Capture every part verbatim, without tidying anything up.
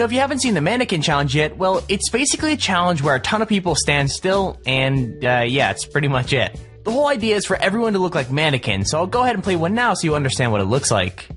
So if you haven't seen the Mannequin Challenge yet, well, it's basically a challenge where a ton of people stand still, and uh, yeah, it's pretty much it. The whole idea is for everyone to look like mannequins, so I'll go ahead and play one now so you understand what it looks like.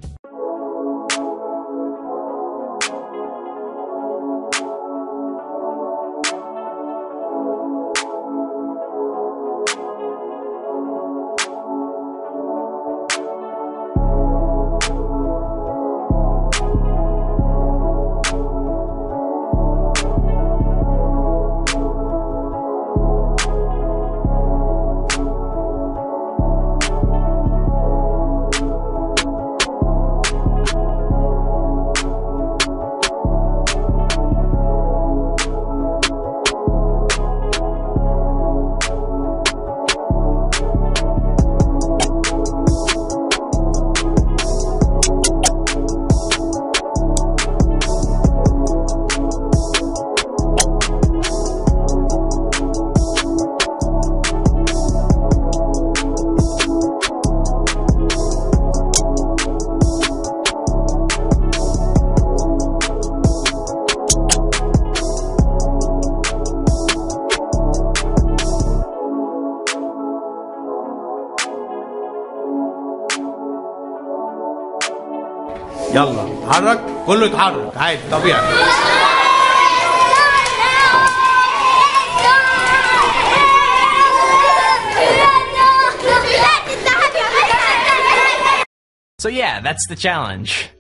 يلا اتحرك كله يتحرك عادي طبيعي So yeah, that's the challenge.